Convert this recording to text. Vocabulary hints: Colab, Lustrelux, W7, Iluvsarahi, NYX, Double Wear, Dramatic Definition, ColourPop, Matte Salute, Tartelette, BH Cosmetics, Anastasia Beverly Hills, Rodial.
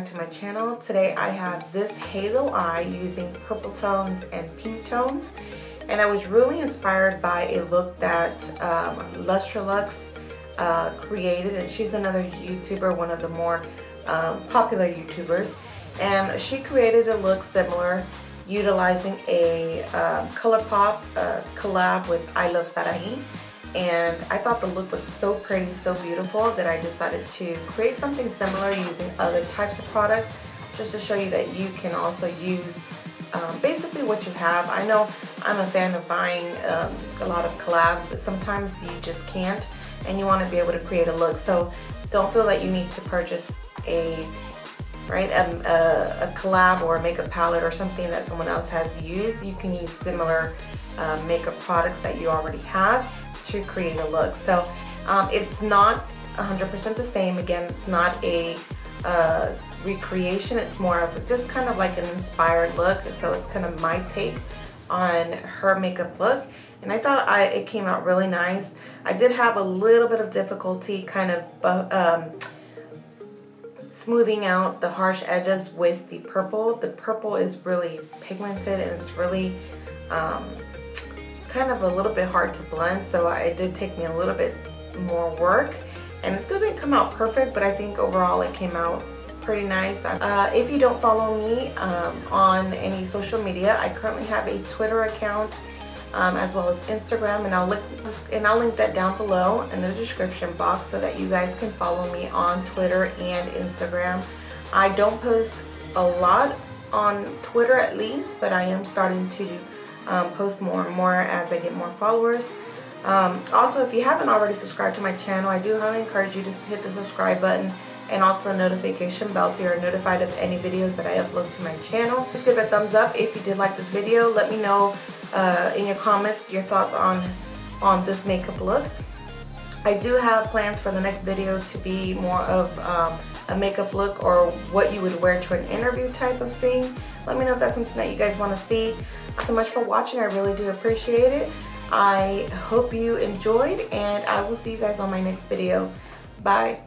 back to my channel. Today I have this halo eye using purple tones and pink tones, and I was really inspired by a look that Lustrelux created, and she's another YouTuber, one of the more popular YouTubers, and she created a look similar utilizing a ColourPop collab with Iluvsarahi. And I thought the look was so pretty, so beautiful, that I decided to create something similar using other types of products, just to show you that you can also use basically what you have. I know I'm a fan of buying a lot of collabs, but sometimes you just can't, and you want to be able to create a look. So don't feel that you need to purchase a collab or a makeup palette or something that someone else has used. You can use similar makeup products that you already have to create a look. So it's not 100% the same. Again, it's not a recreation, it's more of just kind of like an inspired look. So it's kind of my take on her makeup look, and I thought it came out really nice. I did have a little bit of difficulty kind of smoothing out the harsh edges with the purple. The purple is really pigmented, and it's really kind of a little bit hard to blend, so it did take me a little bit more work, and it still didn't come out perfect, but I think overall it came out pretty nice. If you don't follow me on any social media, I currently have a Twitter account as well as Instagram, and I'll link that down below in the description box so that you guys can follow me on Twitter and Instagram. I don't post a lot on Twitter at least, but I am starting to post more and more as I get more followers. Also, if you haven't already subscribed to my channel, I do highly encourage you to hit the subscribe button and also the notification bell so you're notified of any videos that I upload to my channel. Just give it a thumbs up if you did like this video. Let me know in your comments your thoughts on this makeup look. I do have plans for the next video to be more of a makeup look or what you would wear to an interview type of thing. Let me know if that's something that you guys want to see. Thank you so much for watching. I really do appreciate it. I hope you enjoyed, and I will see you guys on my next video. Bye.